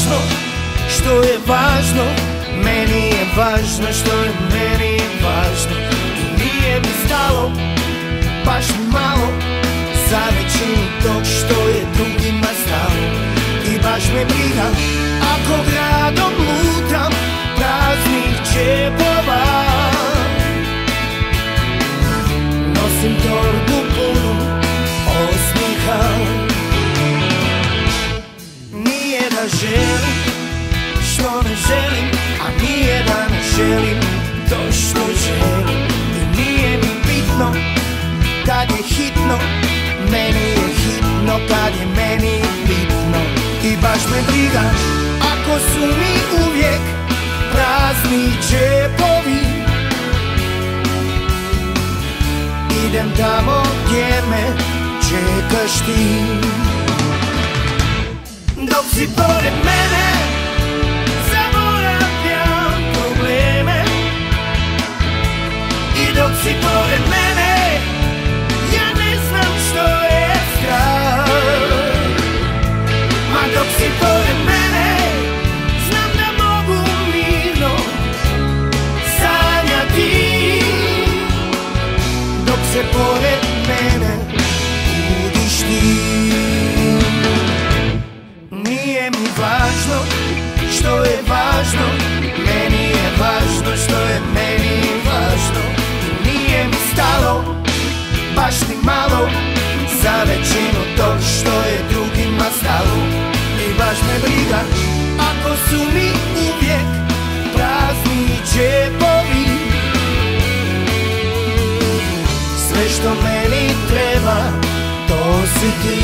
važno, što je važno, meni je važno, što je meni je važno. I nije mi stalo, baš malo, za većinu tog što je drugima stalo. I baš me briga, ako gradom lutam praznih džepova. Nosim torbu punu osmiha. Nije da želim što ne želim, a nije da ne želim to što želim. I nije mi bitno kad je hitno, meni je hitno kad je meni bitno. I baš me briga ako su mi uvijek prazni džepovi. Idem tamo gdje me čekaš ti. Dok si pored mene zaboravljam probleme. I dok si pored mene ja ne znam što je strah. Ma dok si pored mene znam da mogu mirno sanjati. Dok se pored mene budiš ti. Nije mi važno što je važno, meni je važno što je meni važno. Nije mi stalo, baš ni malo, za većinu tog što je drugima stalo. I baš me briga ako su mi uvijek prazni džepovi. Sve što meni treba, to si ti.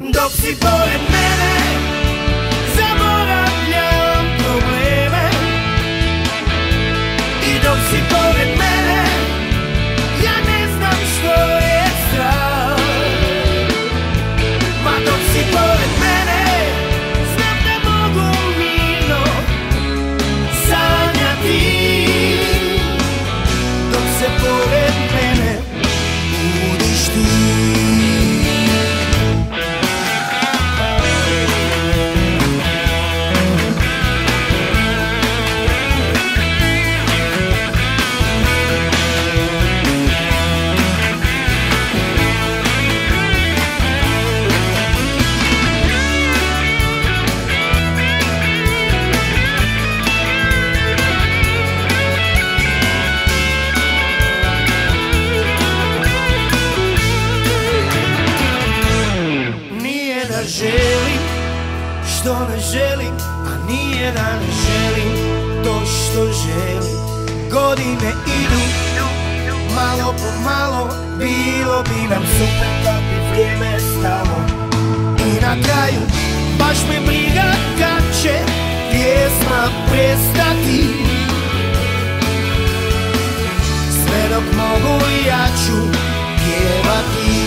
Dok si pored mene, zaboravljam probleme. I dok si pored mene, ja ne znam što je strah. Ma dok si pored mene, znam da mogu mirno sanjati. Pored mene budiš ti. Što ne želim, a nije da ne želim to što želim. Godine idu, malo po malo, bilo bi nam super kad bi vrijeme stalo. I na kraju, baš me briga kad će pjesma prestati. Sve dok mogu ja ću pjevati.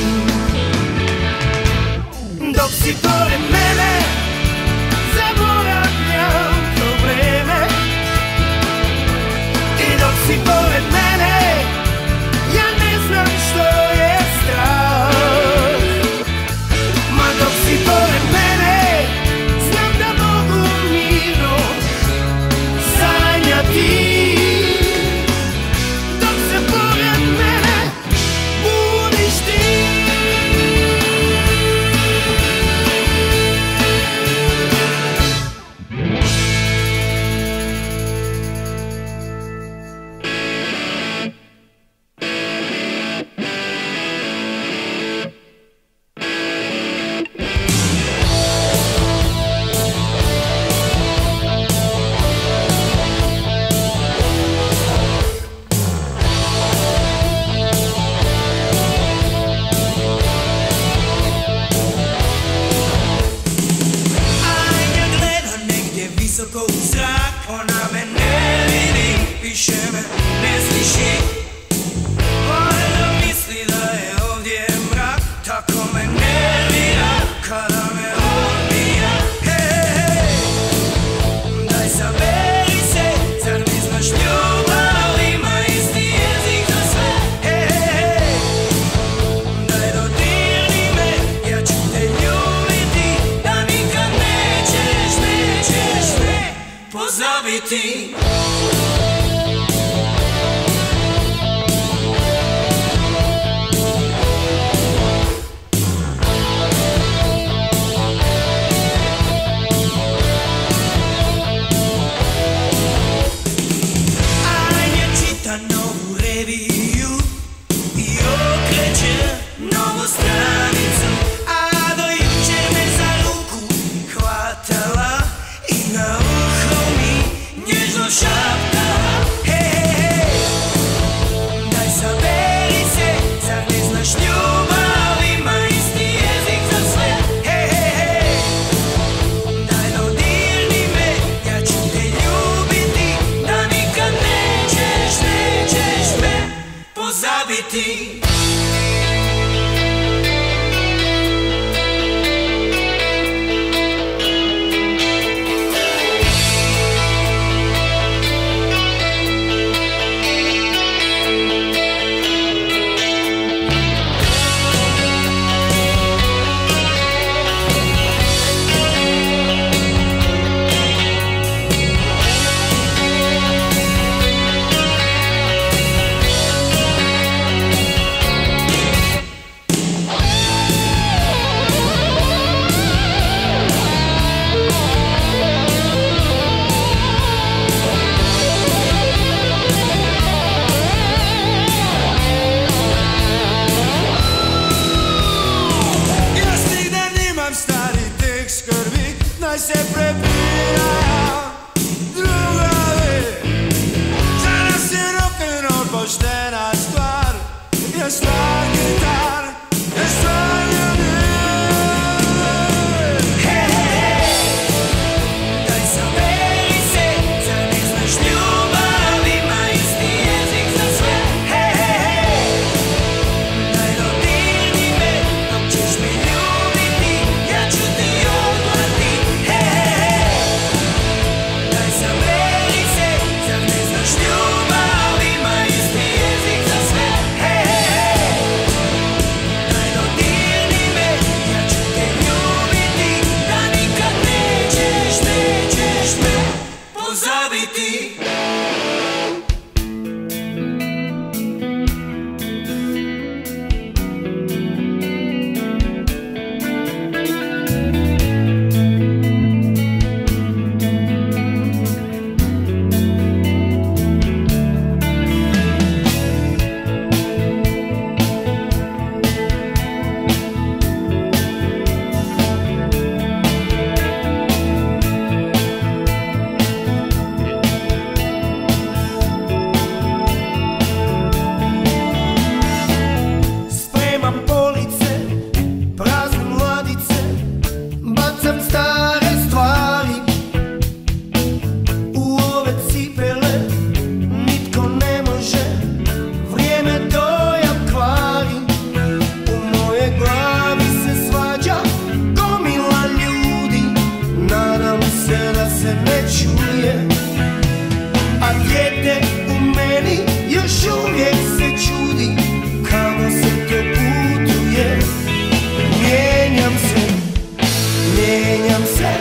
Dok si pored mene, zaboravljam probleme. I dok si pored mene, ja ne znam što je strah. Ma dok si pored mene, znam da mogu mirno sanjati. Dok se pored mene budiš ti. Zabiti. Se prepira druga vez za nas je rock'n'roll poštena stvar, je stvar gitar, je stvar ljubav. Hej, hej, daj saberi se, zar ne znaš ljubav ima isti jezik za sve. Hej, hej, daj dodirni me, dok ćeš me ljubiti, ja ću te odvratiti. Mieniam się, mieniam się.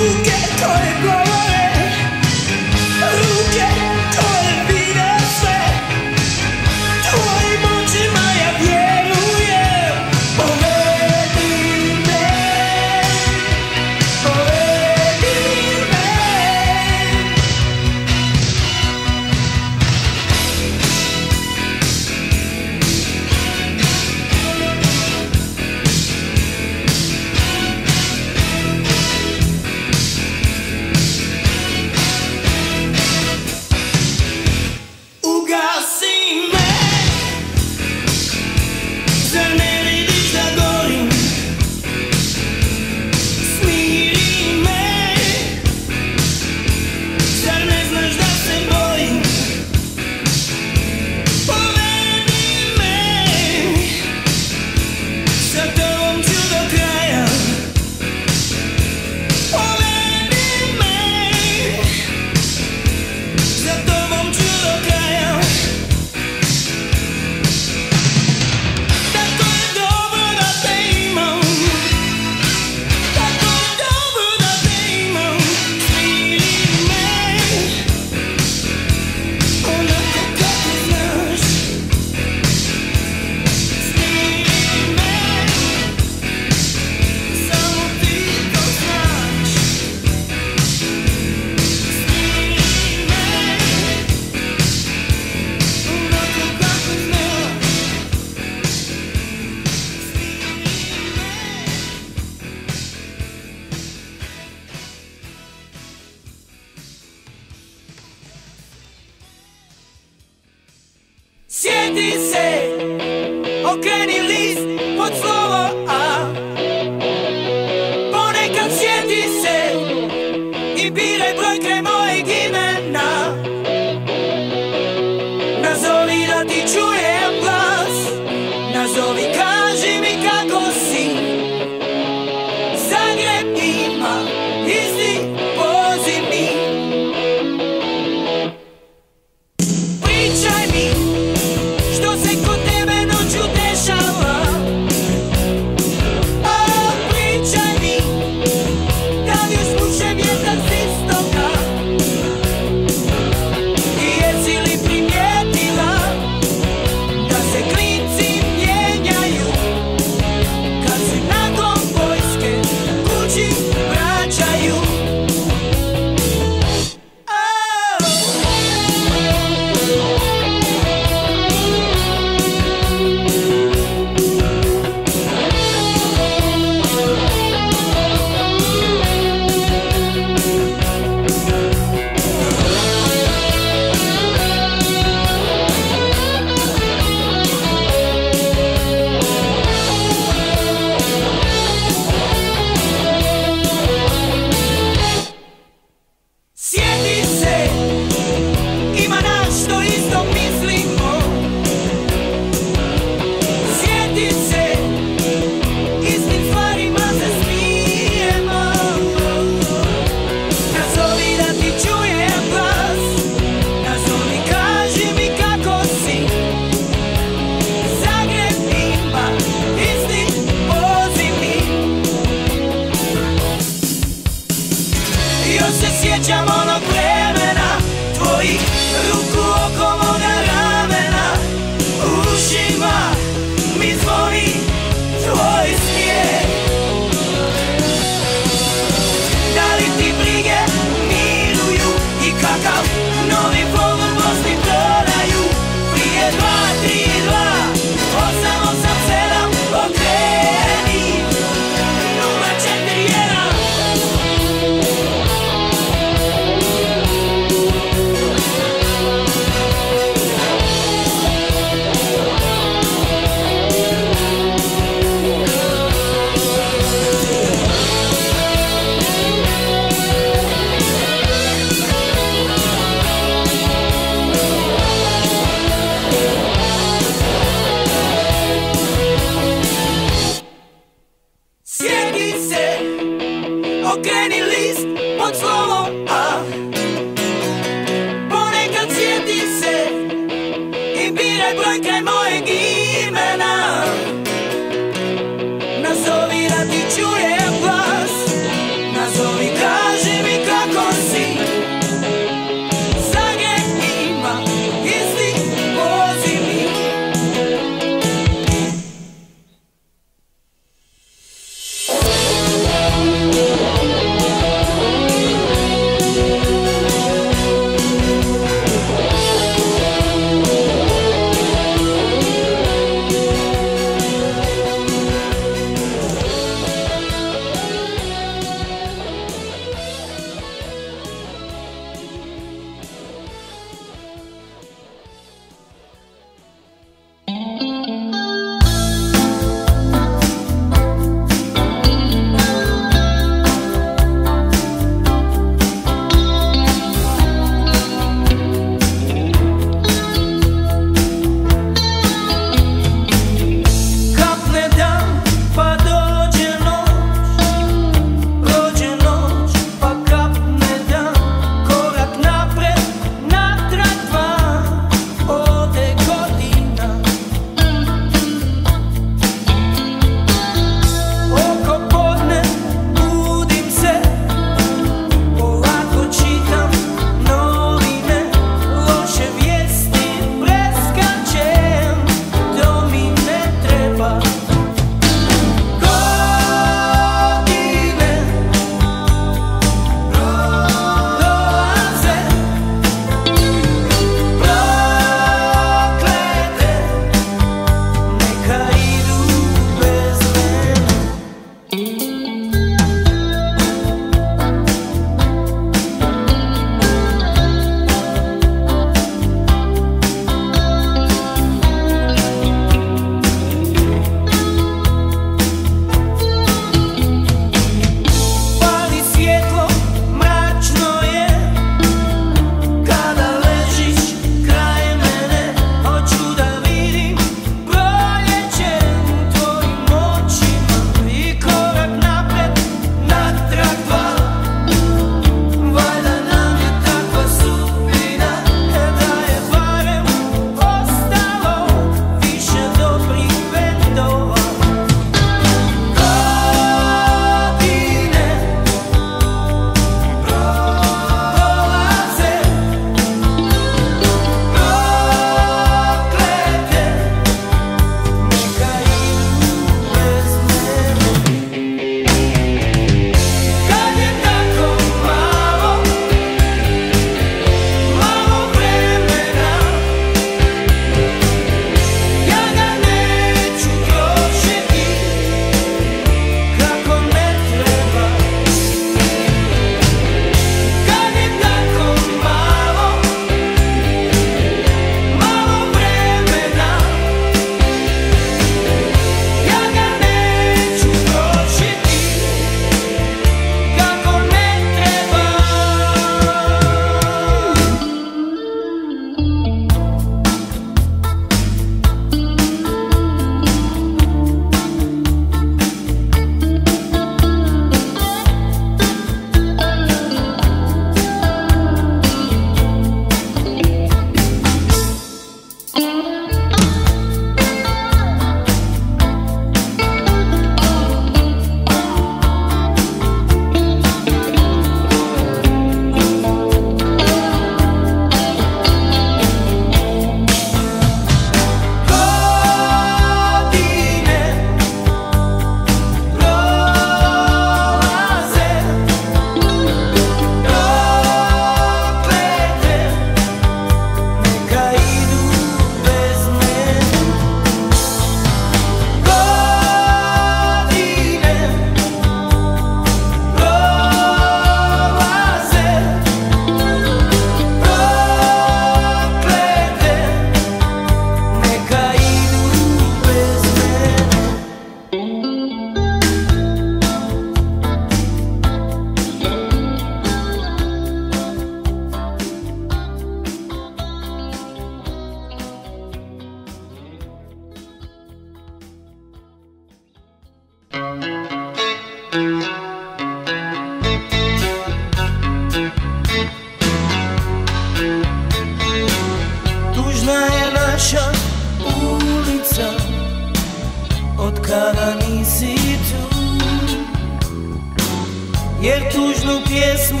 tužnu pjesmu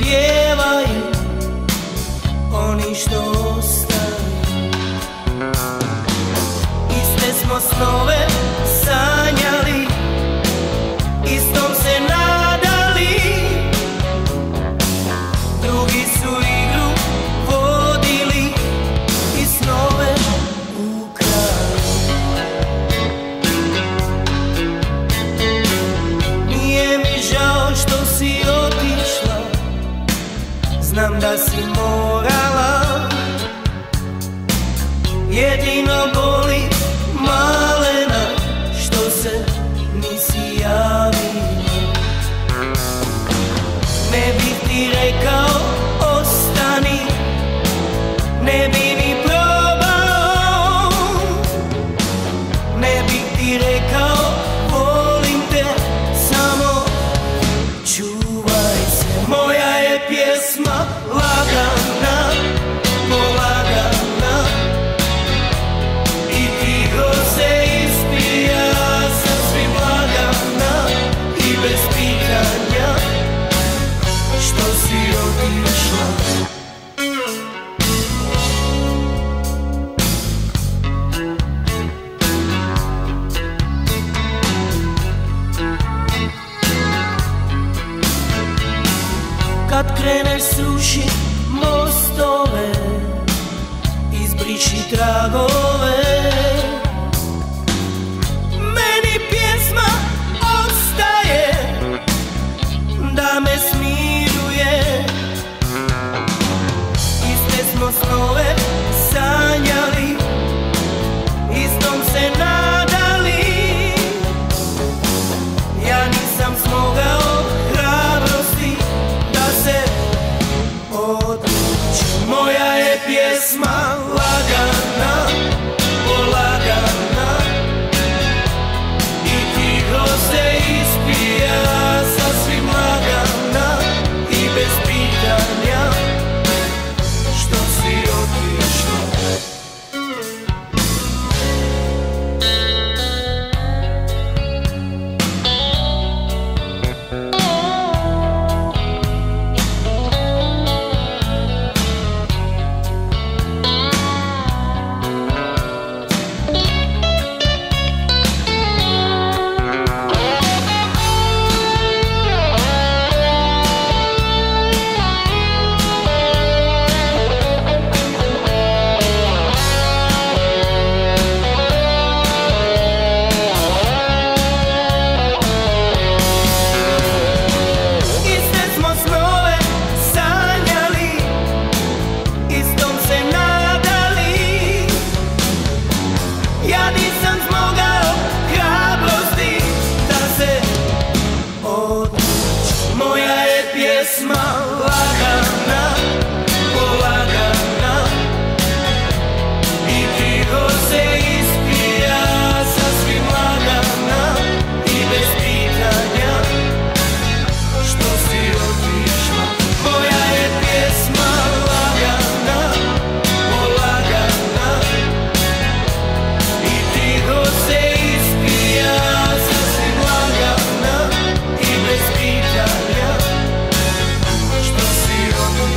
pjevaju oni što ostaju. Iste smo snove sanjali, istom se nadali, drugi su igru vodili i snove ukrali. Nije mi žao što si otišla, znam da si morala, jedino boli malena što se nisi javila. Ne bi ti rekao ostani, ne bi ni probao, ne bi ti rekao volim te, samo čuvaj se. Moja je pjesma lagana, polagana, i tiho se ispija sasvim lagana i bez pitanja što si otišla. Kad kreneš sruši mostove, izbriši tragove, meni pjesma ostaje da me smiruje. Iste smo snove sanjali, istom se nadali, ja nisam smogao odlučiti. Moja je pjesma lagana, polagana, i tiho se ispija sasvim lagana i bez pitanja što si otišla. We'll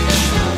be right back.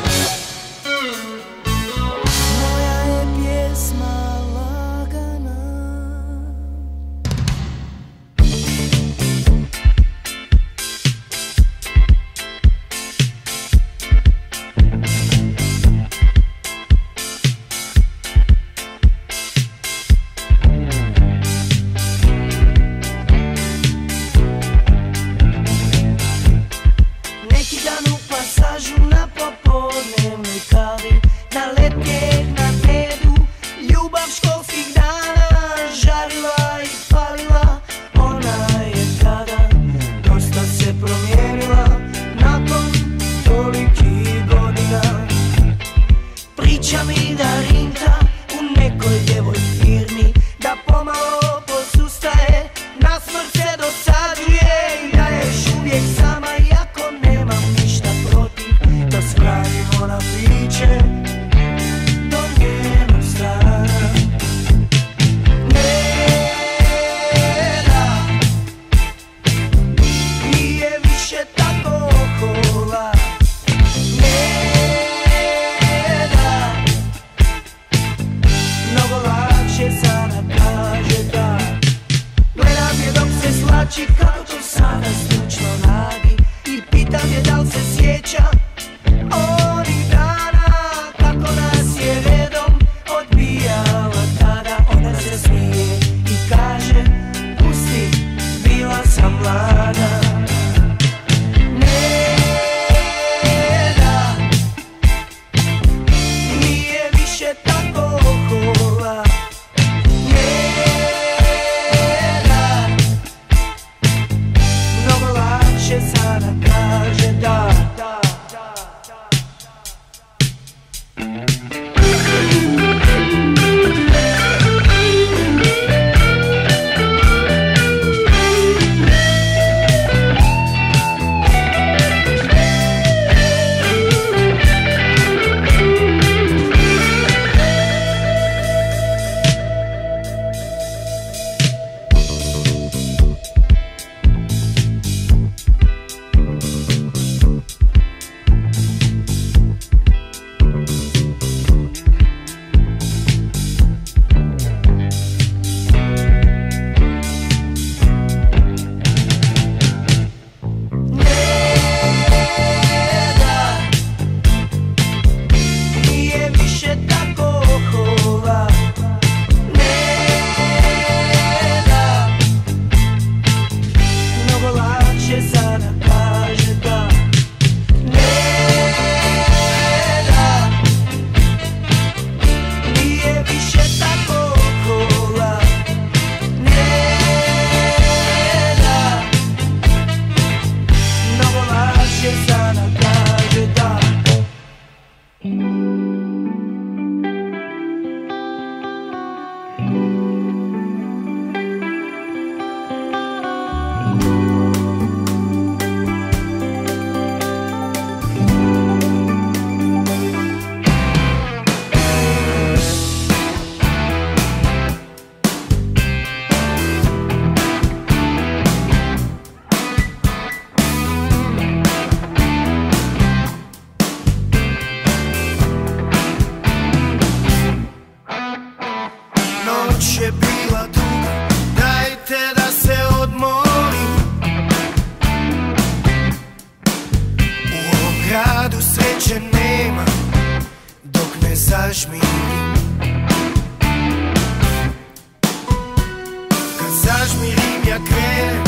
Sreće nema dok ne zažmi. Kad zažmirim ja krenem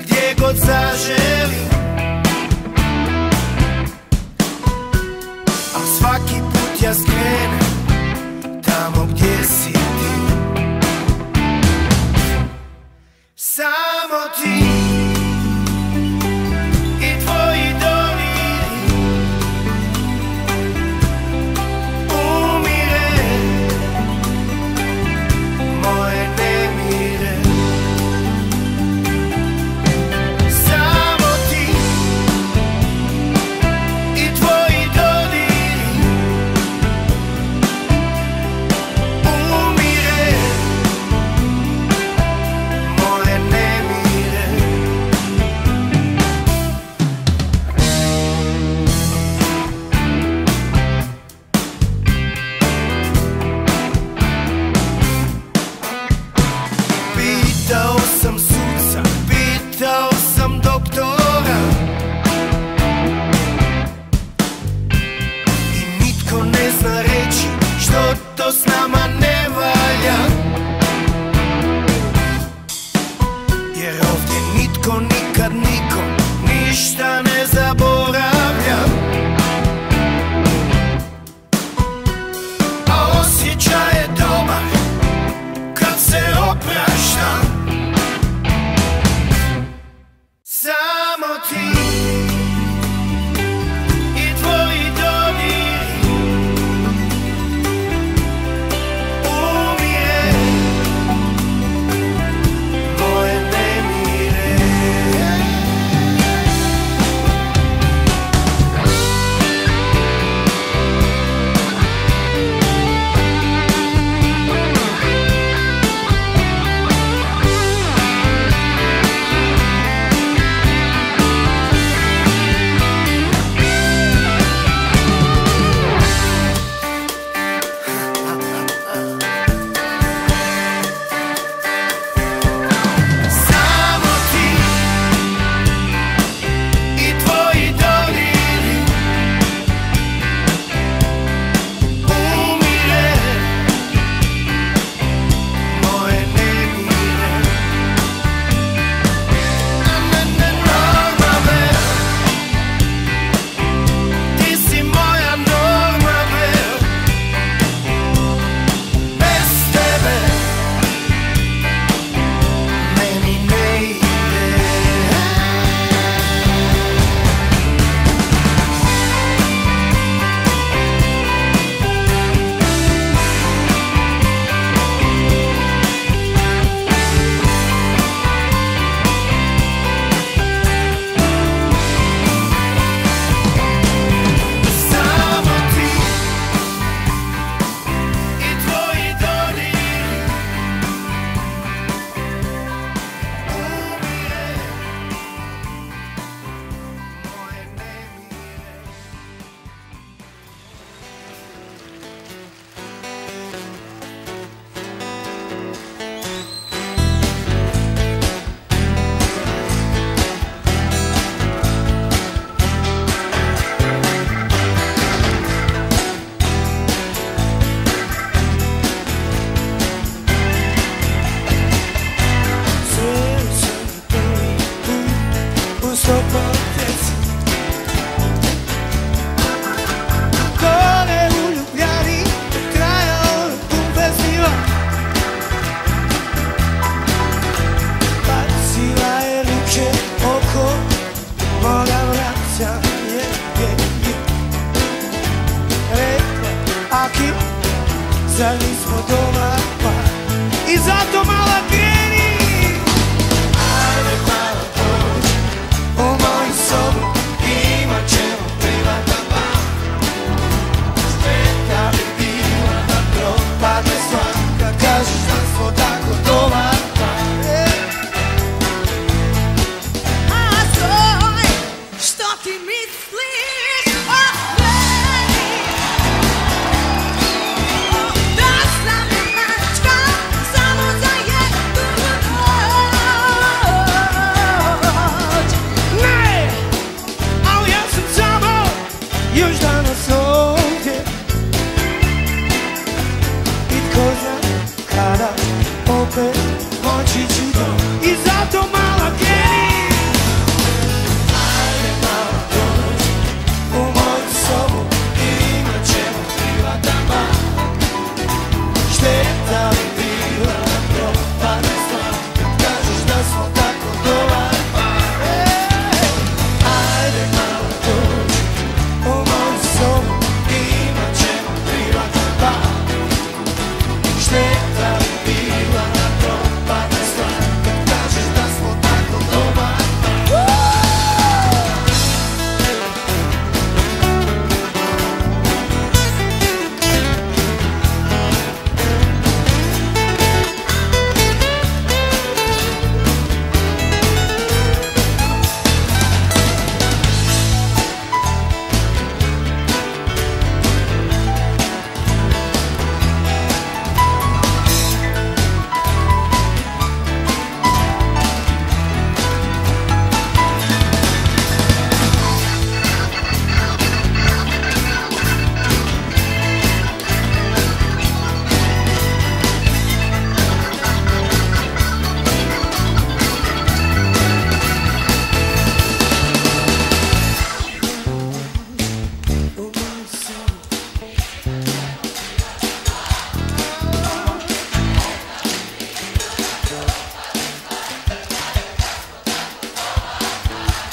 gdje god zaželim, a svaki put ja skrenem tamo gdje si ti. Samo ti i tvoji dolini umire, moje nemire. Samo ti i tvoji dolini umire, moje nemire. Pitao sam suca, pitao sam doktora, i nitko ne zna reći što to s nama ne valja, jer ovdje nitko nikad nikom ništa ne zaboravlja. A osjećaj je dobar kad se oprašta. Samo ti i tvoji dodiri umire, moje nemire. Samo ti i tvoji dolini umire, moje nemire. Normale, ti si moja normale, bez tebe meni ne ide. Samo ti i tvoji dolini umire, moje nemire. Sunce prvi put uz Sopotec, dole u Ljubljani trajao je pun festival. Bacila je liče oko moga vrata, rekla Aki, zar nismo doma, pa i zato mala kreni. Ajde malo pođi u moju sobu, imat ćemo privatan ban. Sretna bi bila da propadne sva, kad kažeš da smo tako doma. A zove, što ti misliš o meni? Da sam mačka samo za jednu noć. Ne, ali ja sam samo Już dla nas ojdzie I koza kada opet moći ću dom I zato mala Kenny Ajde mala dođi u moju sobu I imat ćemo privatama Šteta li bila propadna stvar Kad kažeš da smo tako dobar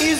I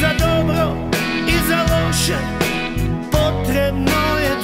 za dobro, i za loše Potrebno je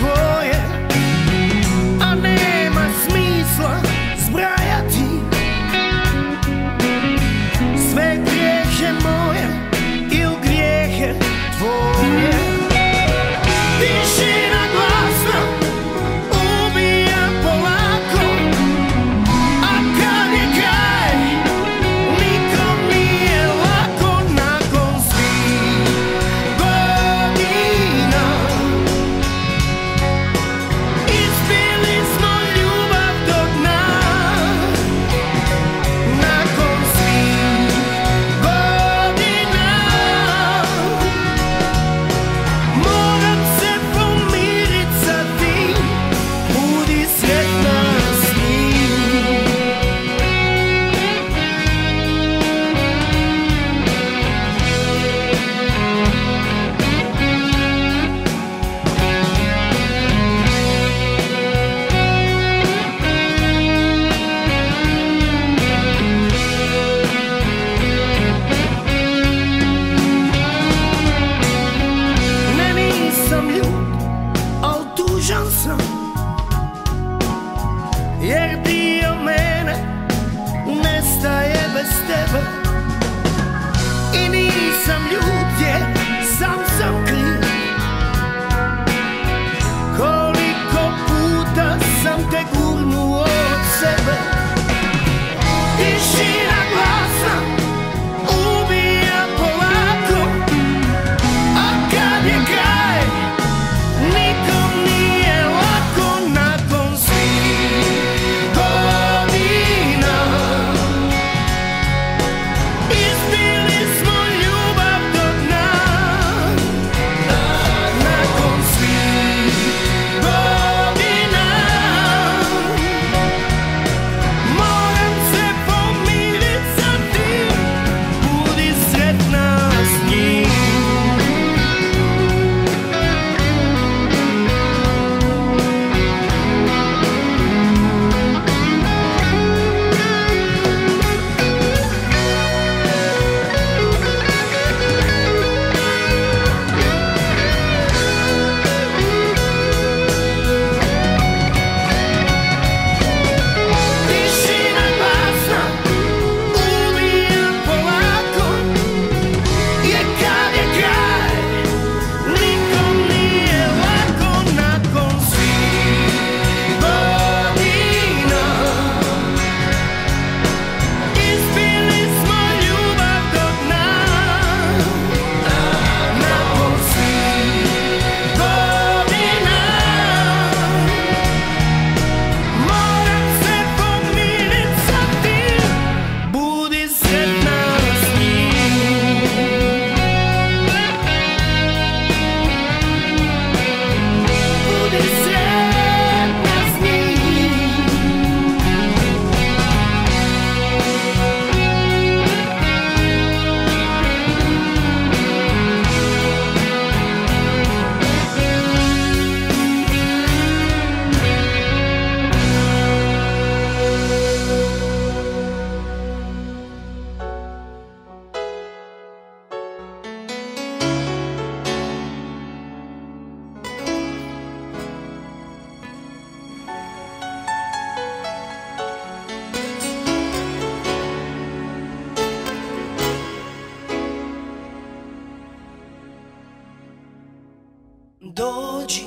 Dođi,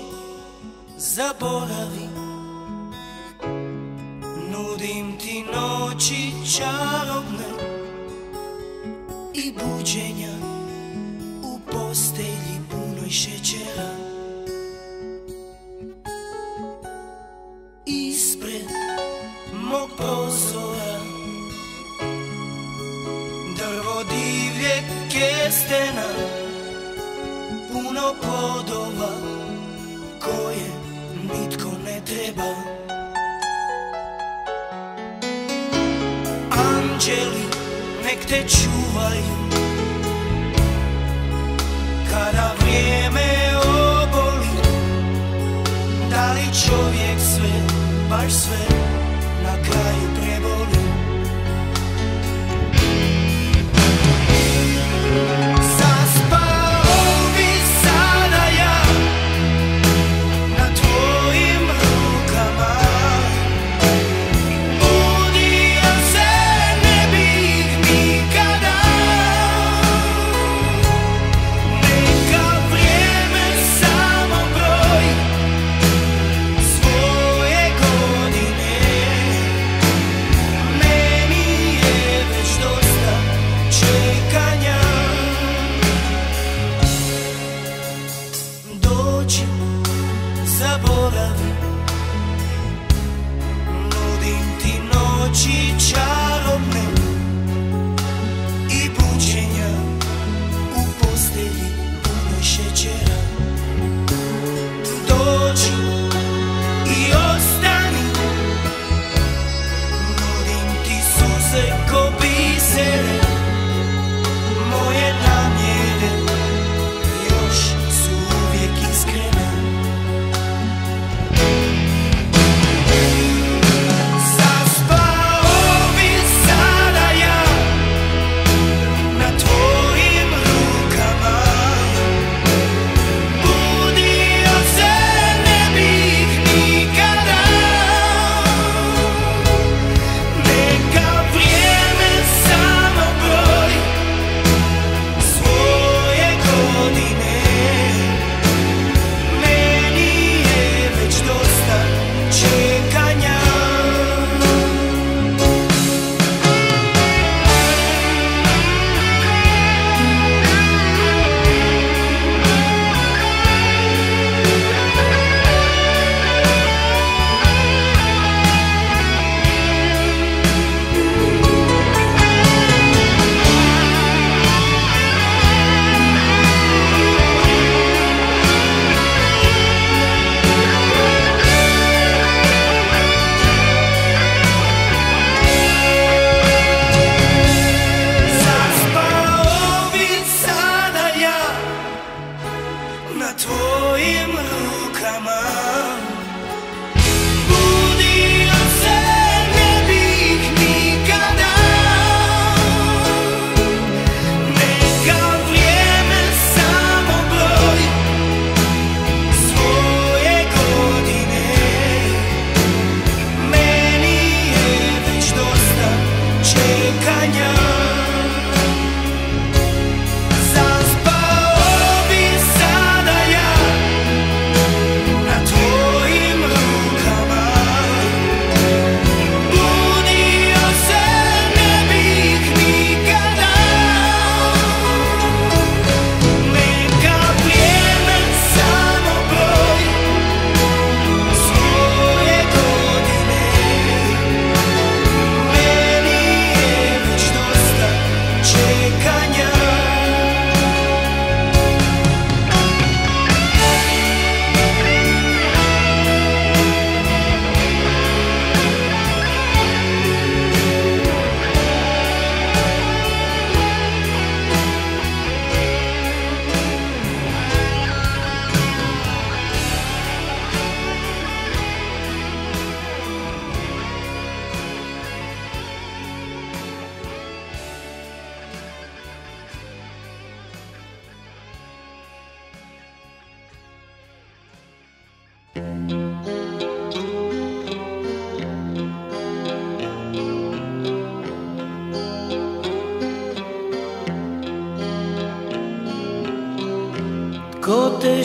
zaboravi, nudim ti noći čarobne i buđenja u postelji punoj šećera. Ispred mog prozora drvo divlje kestena, puno plodova koje nitko ne treba. Anđeli nek te čuvaju kada vrijeme oboli. Da li čovjek sve, baš sve na kraju preboli? Zaboravi, nudim ti noći čarobne i buđenja u postelji punoj šećera. Dođi i ostani, nudim ti suze ko bisere. Moje namjere još su uvijek iskrene.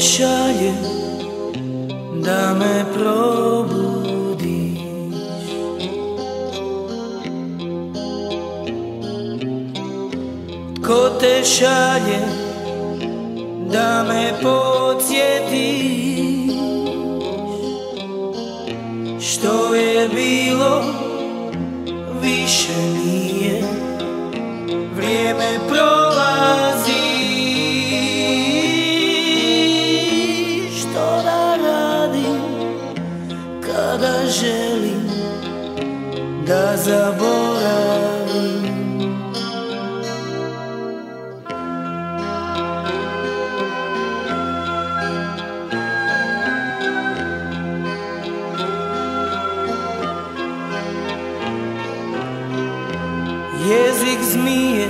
обещали, да ме пробудиш. Тко те шале, да ме подсетиш, што е било, више није, време пролази. Kada želim da zaboravim, jezik zmije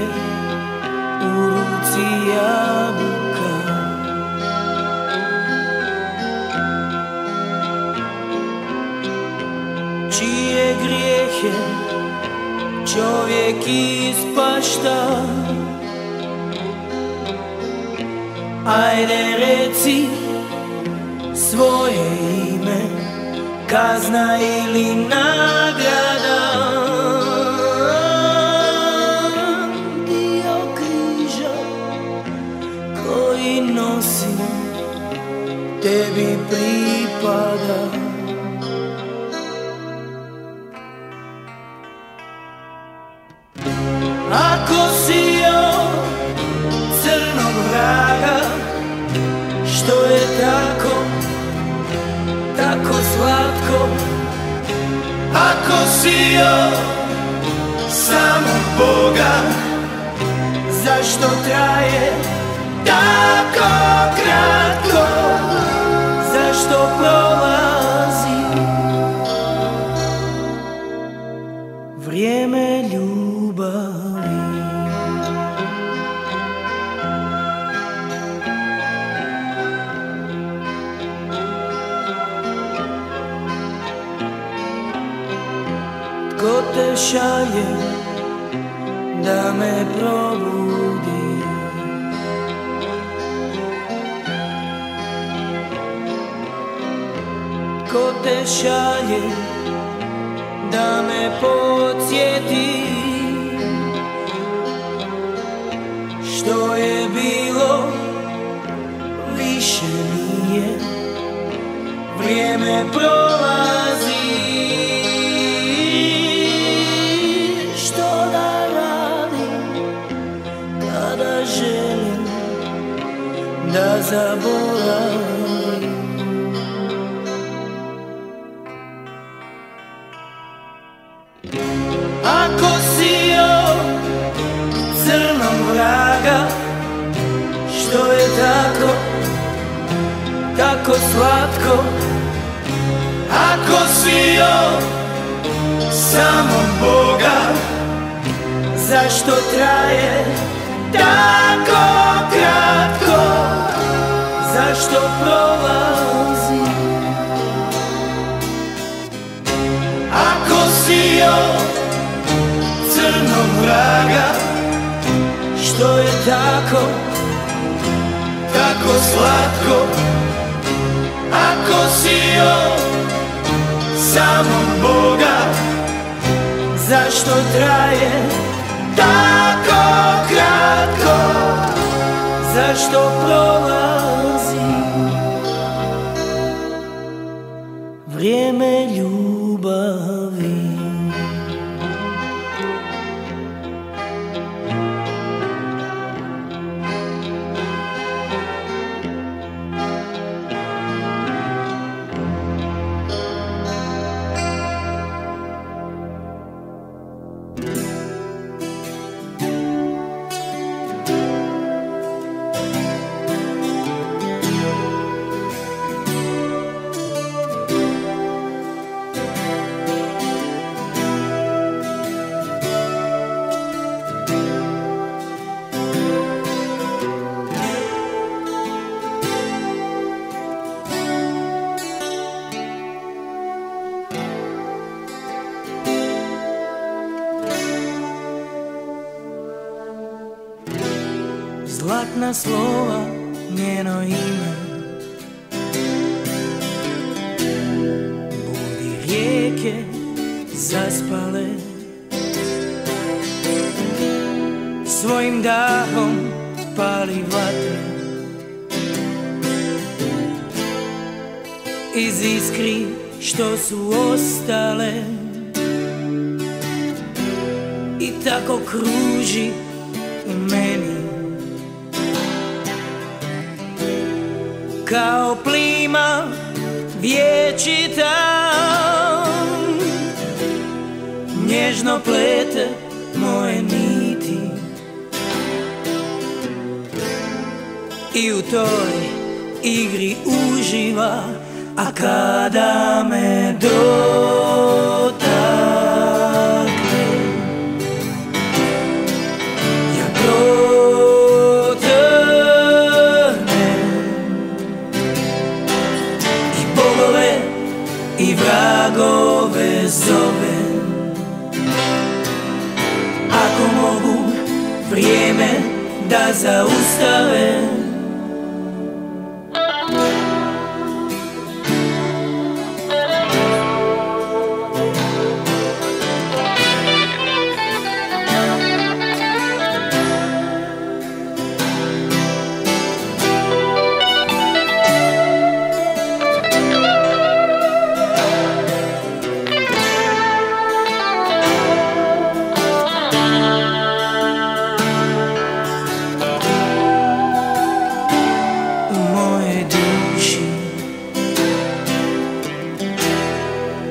u ruci jabuka, čije grijehe čovjek ispašta. Ajde reci svoje ime, kazna ili nagrada. Dio križa koji nosim tebi pripada. Ako si od crnog vraga, što je tako, tako slatko. Ako si od samog Boga, zašto traje tako kratko? Zašto prolazi vrijeme ljubav? Tko te šalje da me probudi, tko te šalje da me podsjeti, što je bilo više nije, vrijeme prolazi. Da zaboravim. Ako si od crnog vraga, što je tako, tako slatko. Ako si od samog Boga, zašto traje tako kratko? Zašto prolazi? Ako si od crnog vraga, što je tako, tako slatko. Ako si od samog Boga, zašto traje tako kratko? Zašto prolazi vrijeme ljubavi? Zlatna slova, njeno ime, jakie zaspale. Svojim dahom pali vatre, iz iskri što su ostale. I tako kruži u meni, kao plima vječita, nježno plete moje niti. I u toj igri uživa, a kada me dotakne, ja protrnem i bogove i vragove zovem. Ako mogu vrijeme da zaustavem,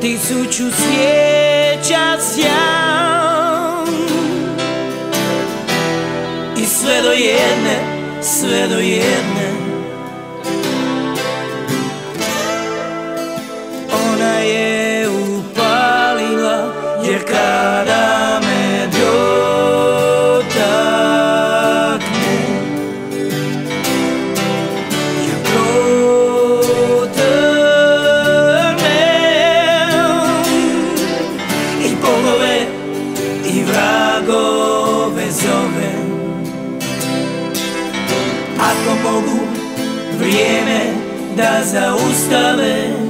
tisuću sjeća sjam, i sve do jedne ona je upalila, jer kada me dotakne, ja i vragove zovem. Ako mogu vrijeme da zaustavem,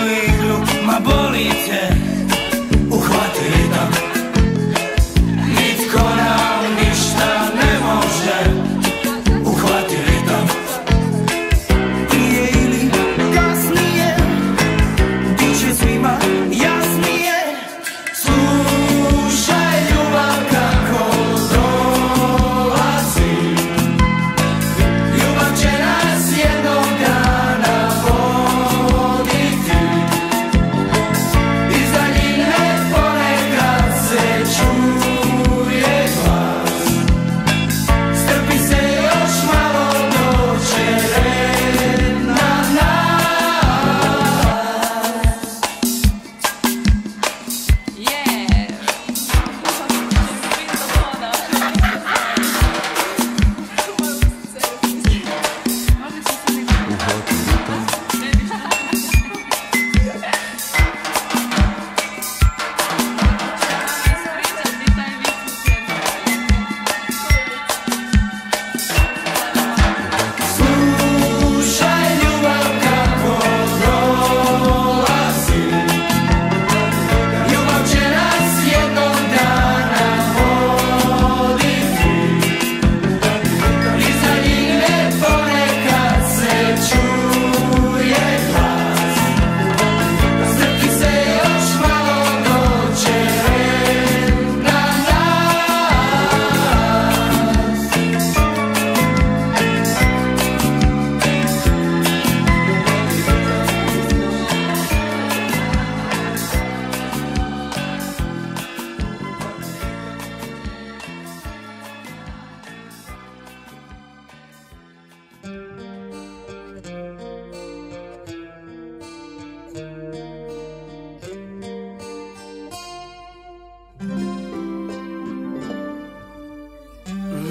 iglu, ma boli te, uhvatili nam. Nitko nam ništa ne može, uhvatili nam. Prije ili kasnije, bit će svima jasnije. Slušaj ljubav kako dolazi, ljubav će nas jednog dana voditi. Iz daljine ponekad se čuje glas, strpi se još malo, doće red na nas. Slušaj ljubav kako dolazi, ljubav će nas jednog dana voditi. Iz daljine ponekad se čuje glas, strpi se još malo, doće red na nas.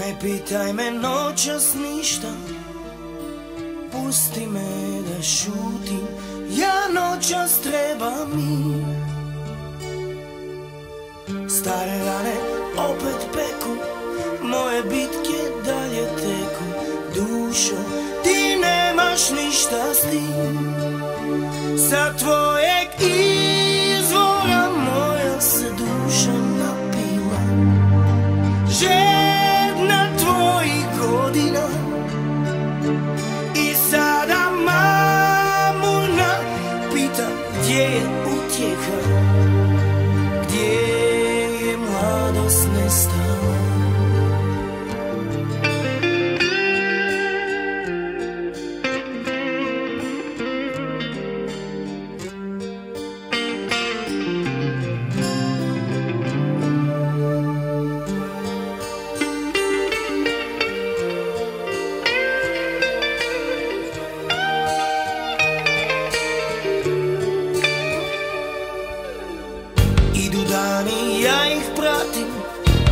Ne pitaj me noćas ništa, pusti me da šutim, ja noćas treba mi. Stare rane opet peku, moje bitke dalje teku, dušo ti nemaš ništa s tim. Sa tvojeg izvora moja se duša napila, žedna tvojih godina, i sada mamuna pita gdje je utjeha, gdje je mladost nestala.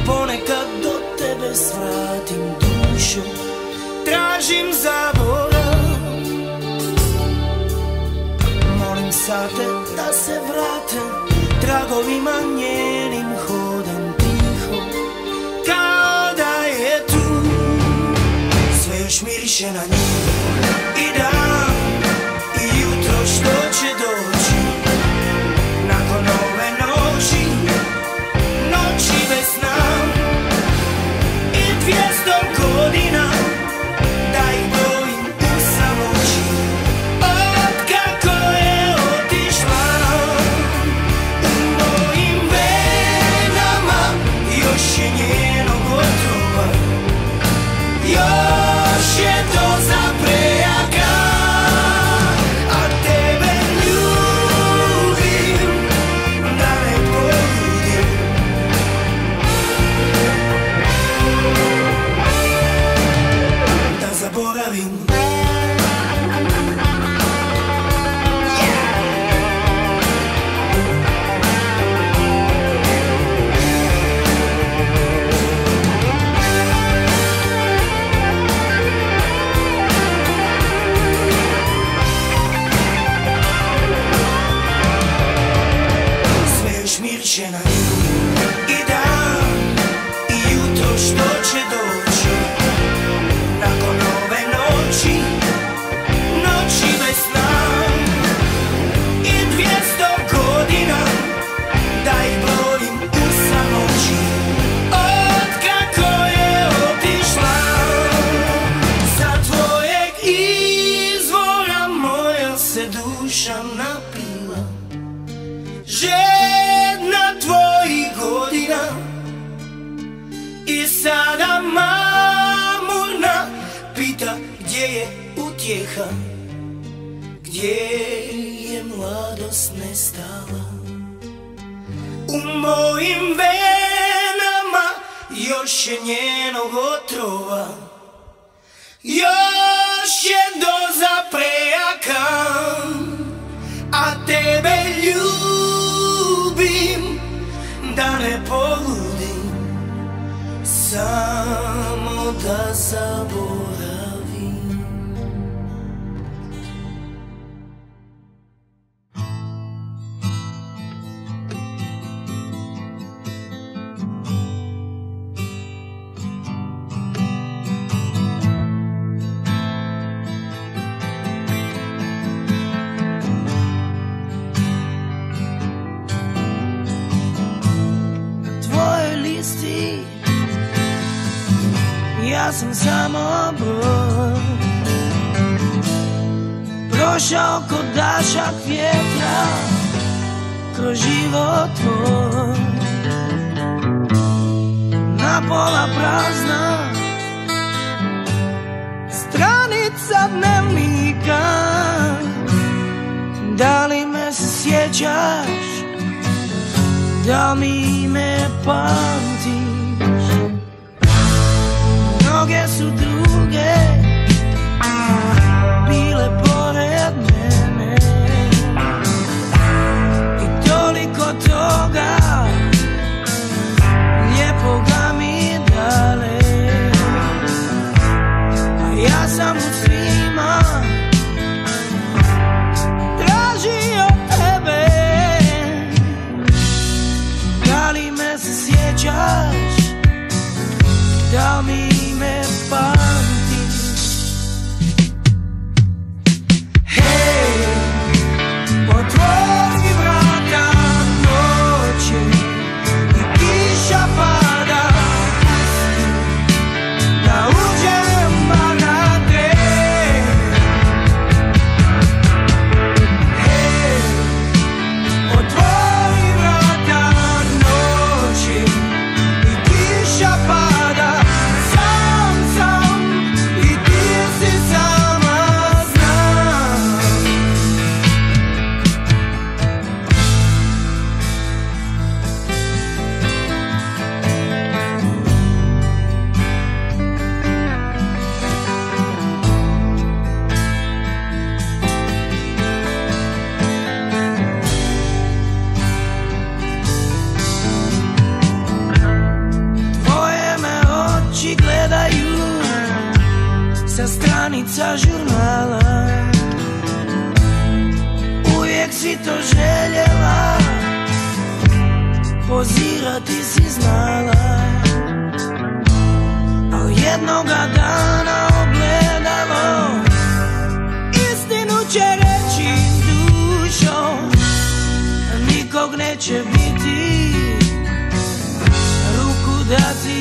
Ponekad do tebe svratim, dušo, tražim zaborav. Molim sate da se vrate, tragovima njenim hodam tiho, kao da je tu. Sve još miriše na nju, i dan, i jutro što će doći, nakon ove noći bez sna. Još je to za веха, gdzie je mladostne stala. U mojim venama još je njenog otrova, još je doza prejaka, a tebe ljubim da ne poludim, samo da zaboravim. Ja sam samo broj, prošao ko dašak vjetra kroz život tvoj, napola prazna stranica dnevnika. Da li me se sjećaš, da mi me pamtiš? Noge su druge bile pored mene i toliko toga lijepoga mi dale, a ja sam u svima tražio tebe. Da li me se sjećaš, da mi me pamtiš? Hej, otvori vrata noći i kiša pada, da uđem na te. Hej, otvori vrata noći i kiša pada, sa stranica žurnala. Uvijek si to željela, pozirati si znala, al jednoga dana ogledalo istinu će reći s dušom. Nikog neće biti ruku dati